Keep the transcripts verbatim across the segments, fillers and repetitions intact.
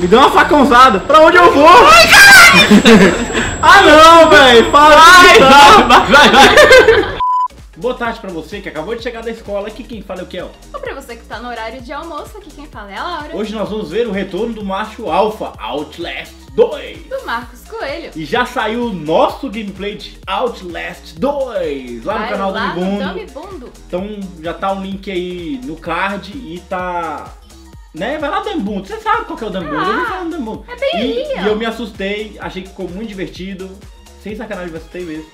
Me deu uma facãozada. Pra onde eu vou? Ai, caralho! Ah, não, velho. Fala. Vai, vai, vai, vai. Boa tarde pra você que acabou de chegar da escola. Aqui quem fala é o Kel. Ou pra você que tá no horário de almoço, aqui quem fala é a Laura. Hoje nós vamos ver o retorno do macho alfa, Outlast dois. Do Marcos Coelho. E já saiu o nosso gameplay de Outlast dois lá vai no canal lá do Bundo. Dama e Bundo. Então já tá um link aí no card e tá... Né? Vai lá, Dambundo. Você sabe qual que é o Dambundo? Ah, eu não falo no Dambundo. É bem e, ali, ó. E eu me assustei, achei que ficou muito divertido. Sem sacanagem, me assustei mesmo.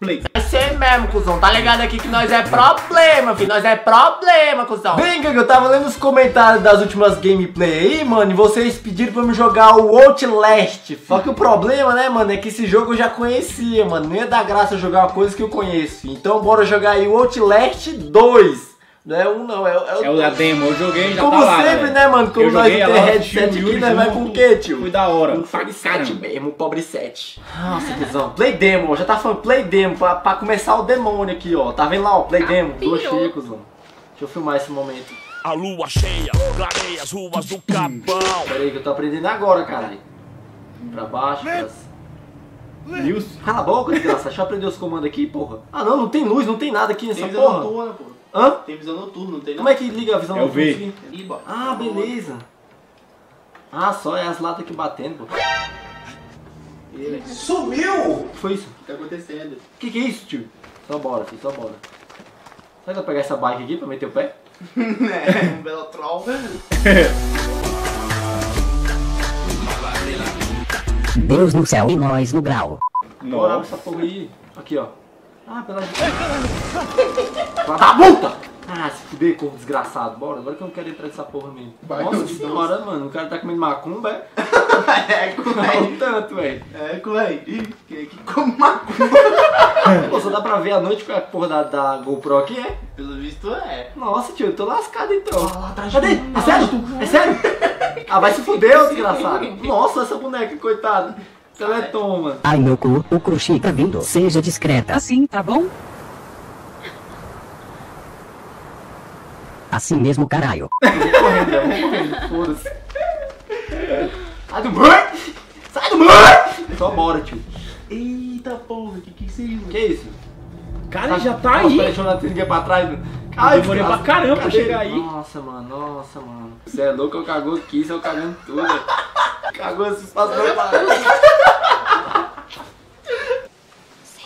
Play. Vai ser mesmo, cuzão. Tá ligado aqui que nós é problema, filho. Nós é problema, cuzão. Vem, que eu tava lendo os comentários das últimas gameplay aí, mano. E vocês pediram pra me jogar o Outlast. Só que o problema, né, mano, é que esse jogo eu já conhecia, mano. Não ia dar graça jogar uma coisa que eu conheço. Então bora jogar aí o Outlast dois. Não é um não, é, é o... É o da demo, eu joguei já. Como tá lá, sempre, né, mano? Como nós tem headset aqui, junto, nós vai com o quê, tio? Foi da hora. Um Fag sete mesmo, pobre sete. Nossa, cuzão. Play demo, já tá falando play demo, pra, pra começar o demônio aqui, ó. Tá vendo lá, ó, play demo, dois chicos, mano. Deixa eu filmar esse momento. A lua cheia, clareia as ruas do Capão. Pera aí que eu tô aprendendo agora, caralho. Pra baixo, pra... Luz. Cala a boca, desgraça. Deixa eu aprender os comandos aqui, porra. Ah, não, não tem luz, não tem nada aqui nessa porra. Toa, porra. Hã? Tem visão noturna, não tem nada. Como é que liga a visão noturna? Eu vi. Ah, beleza. Ah, só é as latas aqui batendo, pô. Sumiu! O que foi isso? O que tá acontecendo? Que que é isso, tio? Só bora, filho, só bora. Será que eu pegar essa bike aqui pra meter o pé? É, um belo troll. Deus no céu e nós no grau. Bora essa porra aí. Aqui, ó. Ah, pela... da puta! Ah, se fuder, corpo desgraçado. Bora, agora que eu não quero entrar nessa porra mesmo. Vai, nossa senhora, Deus. Mano, o cara tá comendo macumba, é? É, culei. Tanto, velho. É, culei. Quem é que come macumba? Pô, só dá pra ver a noite com a porra da, da GoPro aqui, é? Pelo visto, é. Nossa, tio, eu tô lascado, então. Ah, lá atrás. Cadê? É sério? É sério? Ah, vai se fuder, desgraçado. Nossa, essa boneca, coitada. Teleton, mano. Ai, meu cu, o cruxi tá vindo. Seja discreta. Assim, tá bom? Assim mesmo, caralho. Foda-se. Sai do mar! Sai do mar! Só bora, tio. Eita porra, que que é isso? Que é isso? Cara, tá, já tá nossa, aí. Deixa eu dar trinca pra trás, mano. Ai, eu demorei pra caramba pra chegar aí. Nossa, mano, nossa, mano. Você é louco, eu cagou aqui, você é o cagando tudo. Cagou esses passos.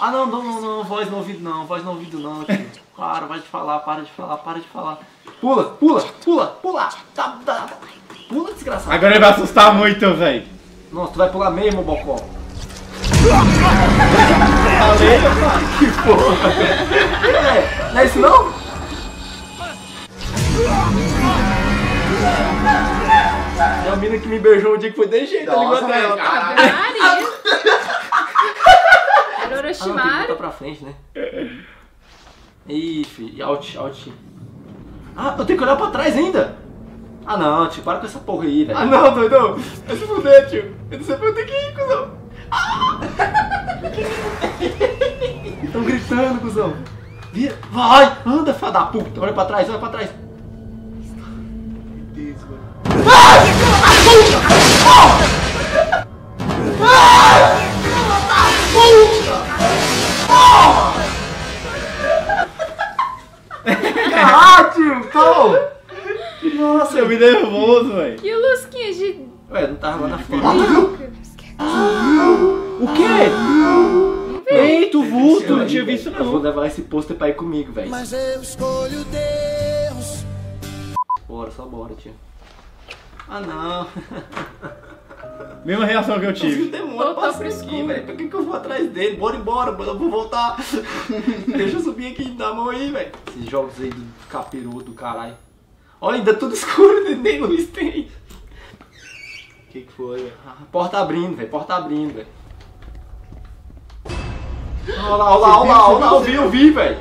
Ah, não, não, não, não, voz no ouvido não, voz no ouvido não, tio. Para, vai de falar, para de falar, para de falar. Pula, pula, pula, pula. Tá, tá, pula, desgraçado. Agora ele vai assustar muito, velho. Nossa, tu vai pular mesmo, bocó. Falei, cara. Que porra, velho. Não é isso não? É a mina que me beijou o dia que foi desse jeito, tá ligado? Ela tá... Era Orochimaru. Ah, não, tem que botar pra frente, né? Ih, filho. Out, out. Ah, eu tenho que olhar pra trás ainda? Ah, não, tio. Para com essa porra aí, velho. Ah, não, doidão. Vai se fuder, tio. Eu não sei pra onde tem que ir, cuzão. Ah! Tão gritando, cuzão. Vai, anda, filha da puta. Olha pra trás, olha pra trás. Ah, tio, calma. Nossa, eu me nervoso, velho. Que lusquinha de... Ué, não tava lá na foto. O quê? Ei, tu vulto, não tinha visto não. Eu vou levar esse pôster pra ir comigo, velho. Mas eu escolho Deus. Bora, só bora, tio. Ah, não. Mesma reação que eu tive. O demônio passa por aqui, velho. Por que que eu vou atrás dele? Bora embora, mano. Eu vou voltar. Deixa eu subir aqui, dá a mão aí, velho. Esses jogos aí do capiroto, do caralho. Olha, ainda tudo escuro, nem luz tem. O que que foi, velho? Ah, porta abrindo, velho. Porta abrindo, velho. Olha lá, olha lá, olha lá, olha lá. Eu vi, eu vi, velho.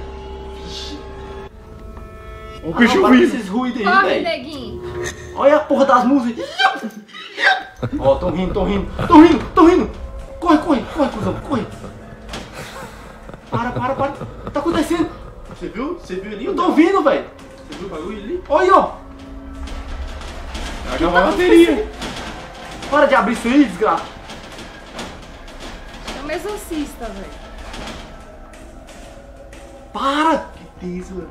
Olha o bicho ruim. Olha esses ruídos aí, velho. Olha a porra das músicas. Ó, oh, tô rindo, tô rindo, tô rindo, tô rindo. Corre, corre, corre, cuzão, corre. Para, para, para. Tá acontecendo. Você viu? Você viu ali? Eu tô ouvindo, velho. Você viu o bagulho ali? Olha, ó. Acabou a bateria. Para de abrir isso aí, desgraça. É um exorcista, velho. Para! Que desgraça.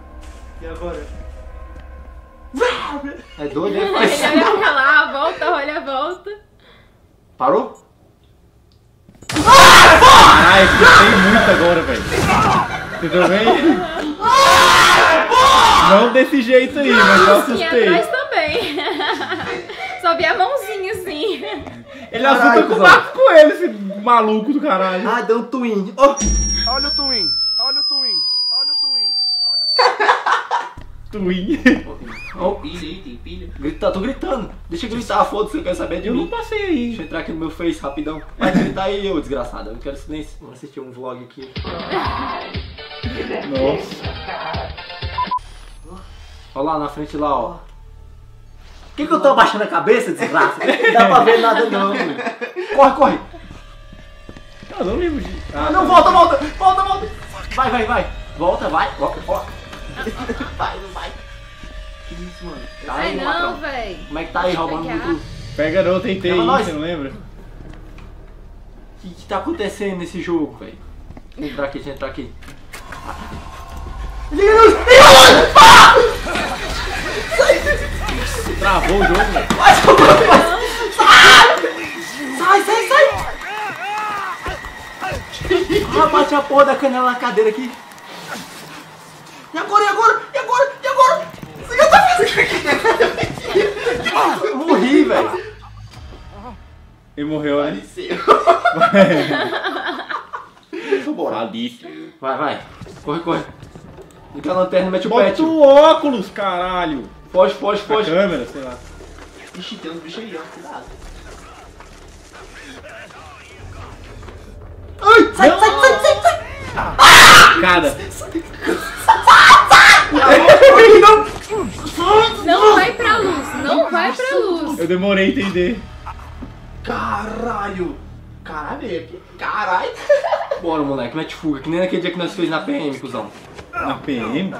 E agora? É doido, né? Faz... Ele olha pra lá, volta, olha, volta. Parou? Ah! Caralho, tem muito agora, velho. Tudo bem? Ah! Não desse jeito aí, mas eu assustei. Atrás também. Só vi a mãozinha assim. Ele caralho, assusta com o Marcos Coelho, esse maluco do caralho. Ah, deu um twin. Oh. Olha o twin, olha o twin, olha o twin, olha o twin. Twin. Oh. Tem pilha aí, tem pilha. Grita, tô gritando. Deixa eu gritar, foda-se, você quer saber de eu mim? Eu não passei aí. Deixa eu entrar aqui no meu Face rapidão. Vai gritar aí, eu, desgraçada. Eu quero silêncio. Vamos assistir um vlog aqui. Nossa. Olha lá na frente lá, ó. Por que, que eu tô abaixando a cabeça, desgraça? Não dá pra ver nada não, mano. Corre, corre. Eu não lembro de... Ah, não, volta, volta, volta, volta. Vai, vai, vai. Volta, vai. Volta, volta. Vai, não vai. Que isso, mano? Tá aí, não, velho. Como é que tá aí, roubando muito? Pega não, tentei, você não lembra? O que, que tá acontecendo nesse jogo, velho? Deixa eu entrar aqui, deixa eu entrar aqui. Liga a luz! Travou o jogo, velho. Sai, sai, sai! Ah, bate a porra da canela na cadeira aqui. E agora, e agora, e agora, e agora? Você já tá fazendo... Eu morri, velho. Ele morreu, né? Faleceu. Vai, vai. Corre, corre. Liga a lanterna e mete o pé. Bota o óculos, caralho. Foge, foge, foge. A câmera, sei lá. Ixi, tem uns bichos aí, ó. Cuidado. Ai, sai, sai, sai, sai, sai. Ah! Cara. Sai, sai, não. Não vai pra luz, não vai pra luz. Eu demorei a entender. Caralho. Caralho, caralho. Bora, moleque, mete fuga. Que nem naquele dia que nós fez na P M, cuzão. Na P M?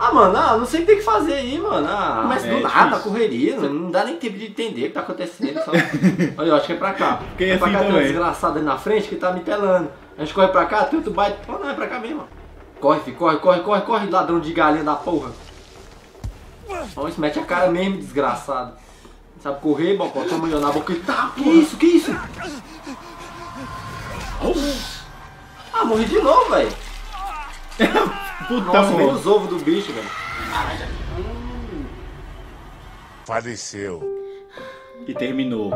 Ah, mano, ah, não sei o que tem que fazer aí, mano. Ah, mas é, do nada, é correria, não dá nem tempo de entender o que tá acontecendo. Só... Olha, eu acho que é pra cá. Quem é assim pra cá, também. Tem um desgraçado ali na frente que tá me pelando. A gente corre pra cá, tanto bate. Ah, não, é pra cá mesmo. Corre, filho, corre, corre, corre, corre, ladrão de galinha da porra. Olha isso, mete a cara mesmo, desgraçado. Sabe correr, bocó, toma eu na boca e tá, que isso, que isso? Ah, morri de novo, velho. Putão, nossa, veio os ovos do bicho, velho. Hum. Faleceu. E terminou.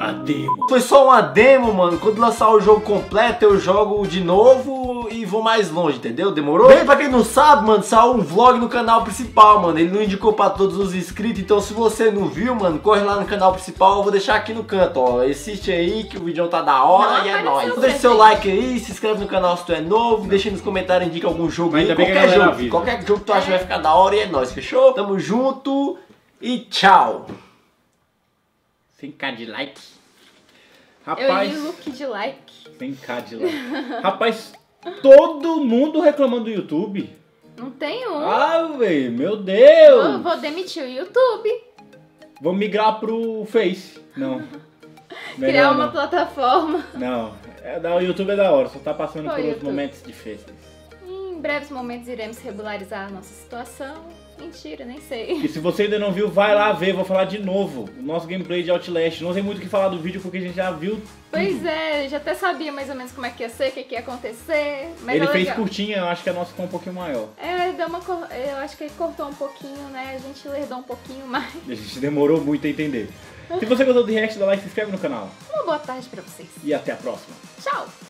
A demo. Foi só uma demo, mano. Quando lançar o jogo completo, eu jogo de novo e vou mais longe, entendeu? Demorou? Bem, pra quem não sabe, mano, saiu um vlog no canal principal, mano. Ele não indicou pra todos os inscritos, então se você não viu, mano, corre lá no canal principal. Eu vou deixar aqui no canto, ó. Assiste aí que o vídeo tá da hora não, e é nóis. Deixa seu like aí, se inscreve no canal se tu é novo. Deixa nos comentários, indica algum jogo aí, qualquer jogo. Qualquer jogo que tu acha que vai ficar da hora e é nóis, fechou? Tamo junto e tchau. cem k de like. Rapaz, eu li look de like. cem k de like. Rapaz, todo mundo reclamando do YouTube. Não tem um. Ah, velho, meu Deus. Eu vou demitir o YouTube. Vou migrar pro Face. Não. Criar uma não. plataforma. Não, é, o YouTube é da hora, só tá passando Foi por YouTube. uns momentos difíceis. Em breves momentos iremos regularizar a nossa situação. Mentira, nem sei. E se você ainda não viu, vai lá ver, vou falar de novo. O nosso gameplay de Outlast. Não sei muito o que falar do vídeo porque a gente já viu tudo. Pois é, já até sabia mais ou menos como é que ia ser, o que, que ia acontecer. Mas ele é fez legal. curtinha, eu acho que a nossa ficou um pouquinho maior. É, deu uma, eu acho que ele cortou um pouquinho, né? A gente lerdou um pouquinho mais. A gente demorou muito a entender. Se você gostou do react, dá like, se inscreve no canal. Uma boa tarde pra vocês. E até a próxima. Tchau!